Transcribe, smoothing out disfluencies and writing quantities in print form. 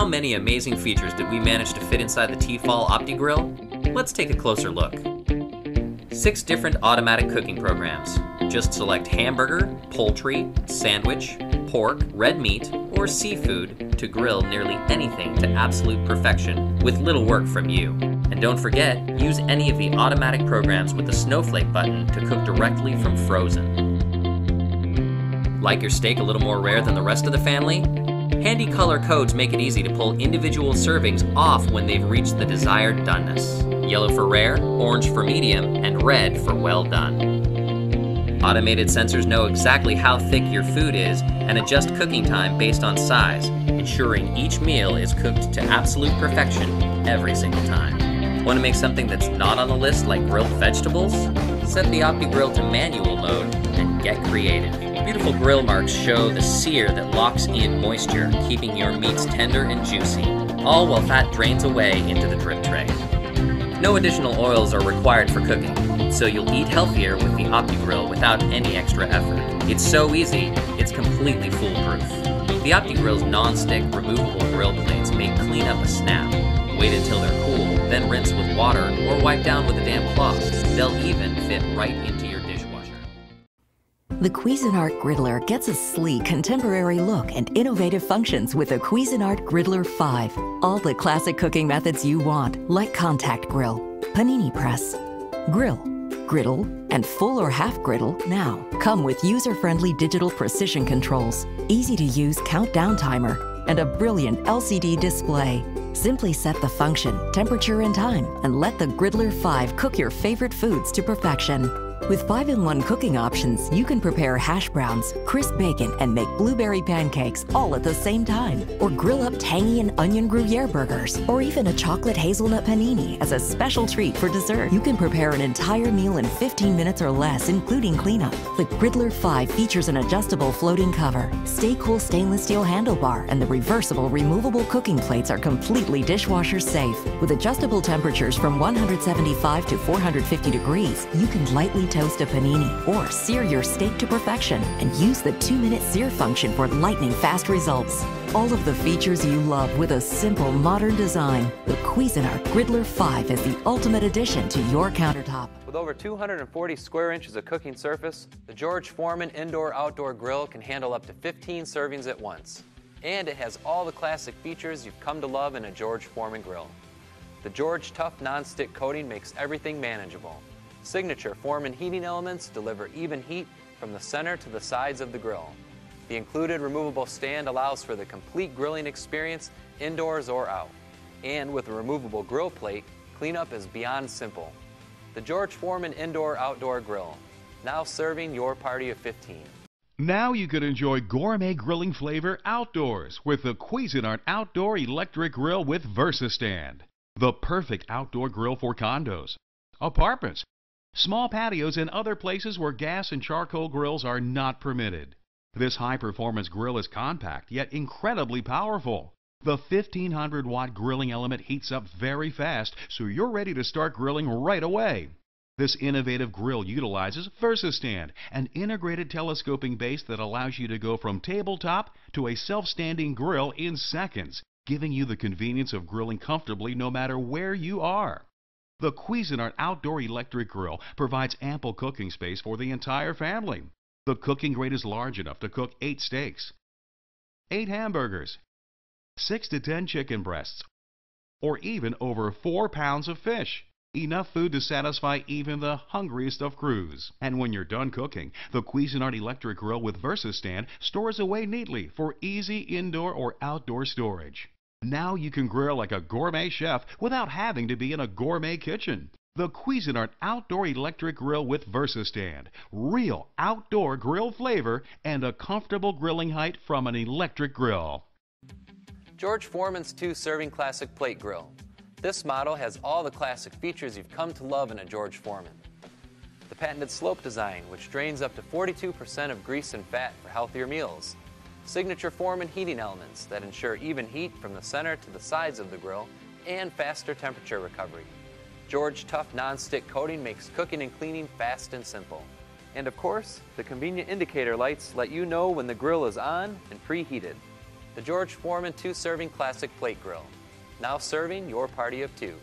how many amazing features did we manage to fit inside the T-fal OptiGrill? Let's take a closer look. 6 different automatic cooking programs. Just select hamburger, poultry, sandwich, pork, red meat, or seafood to grill nearly anything to absolute perfection with little work from you. And don't forget, use any of the automatic programs with the snowflake button to cook directly from frozen. Like your steak a little more rare than the rest of the family? Handy color codes make it easy to pull individual servings off when they've reached the desired doneness. Yellow for rare, orange for medium, and red for well done. Automated sensors know exactly how thick your food is and adjust cooking time based on size, ensuring each meal is cooked to absolute perfection every single time. Want to make something that's not on the list, like grilled vegetables? Set the OptiGrill to manual mode and get creative. Beautiful grill marks show the sear that locks in moisture, keeping your meats tender and juicy, all while fat drains away into the drip tray. No additional oils are required for cooking, so you'll eat healthier with the OptiGrill without any extra effort. It's so easy, it's completely foolproof. The OptiGrill's non-stick removable grill plates make cleanup a snap. Wait until they're cool, then rinse with water or wipe down with a damp cloth. They'll even fit right into your dishwasher. The Cuisinart Griddler gets a sleek, contemporary look and innovative functions with the Cuisinart Griddler 5. All the classic cooking methods you want, like contact grill, panini press, grill, griddle, and full or half griddle now. Come with user-friendly digital precision controls, easy-to-use countdown timer, and a brilliant LCD display. Simply set the function, temperature, and time, and let the Griddler 5 cook your favorite foods to perfection. With 5-in-1 cooking options, you can prepare hash browns, crisp bacon, and make blueberry pancakes all at the same time. Or grill up tangy and onion Gruyere burgers, or even a chocolate hazelnut panini as a special treat for dessert. You can prepare an entire meal in 15 minutes or less, including cleanup. The Griddler 5 features an adjustable floating cover, stay cool stainless steel handlebar, and the reversible removable cooking plates are completely dishwasher safe. With adjustable temperatures from 175 to 450 degrees, you can lightly toast a panini or sear your steak to perfection and use the 2-minute sear function for lightning fast results. All of the features you love with a simple modern design. The Cuisinart Griddler 5 is the ultimate addition to your countertop. With over 240 square inches of cooking surface, the George Foreman Indoor Outdoor Grill can handle up to 15 servings at once. And it has all the classic features you've come to love in a George Foreman grill. The George Tough non-stick coating makes everything manageable. Signature Foreman heating elements deliver even heat from the center to the sides of the grill. The included removable stand allows for the complete grilling experience indoors or out. And with a removable grill plate, cleanup is beyond simple. The George Foreman Indoor Outdoor Grill, now serving your party of 15. Now you could enjoy gourmet grilling flavor outdoors with the Cuisinart Outdoor Electric Grill with VersaStand. The perfect outdoor grill for condos, apartments, small patios, and other places where gas and charcoal grills are not permitted. This high-performance grill is compact, yet incredibly powerful. The 1500-watt grilling element heats up very fast, so you're ready to start grilling right away. This innovative grill utilizes VersaStand, an integrated telescoping base that allows you to go from tabletop to a self-standing grill in seconds, giving you the convenience of grilling comfortably no matter where you are. The Cuisinart Outdoor Electric Grill provides ample cooking space for the entire family. The cooking grate is large enough to cook 8 steaks, 8 hamburgers, 6 to 10 chicken breasts, or even over 4 pounds of fish. Enough food to satisfy even the hungriest of crews. And when you're done cooking, the Cuisinart Electric Grill with VersaStand stores away neatly for easy indoor or outdoor storage. Now you can grill like a gourmet chef without having to be in a gourmet kitchen. The Cuisinart Outdoor Electric Grill with VersaStand. Real outdoor grill flavor and a comfortable grilling height from an electric grill. George Foreman's 2-serving classic plate grill. This model has all the classic features you've come to love in a George Foreman. The patented slope design, which drains up to 42% of grease and fat for healthier meals. Signature Foreman heating elements that ensure even heat from the center to the sides of the grill and faster temperature recovery. George Tough non-stick coating makes cooking and cleaning fast and simple. And of course, the convenient indicator lights let you know when the grill is on and preheated. the George Foreman 2-serving classic plate grill, now serving your party of 2.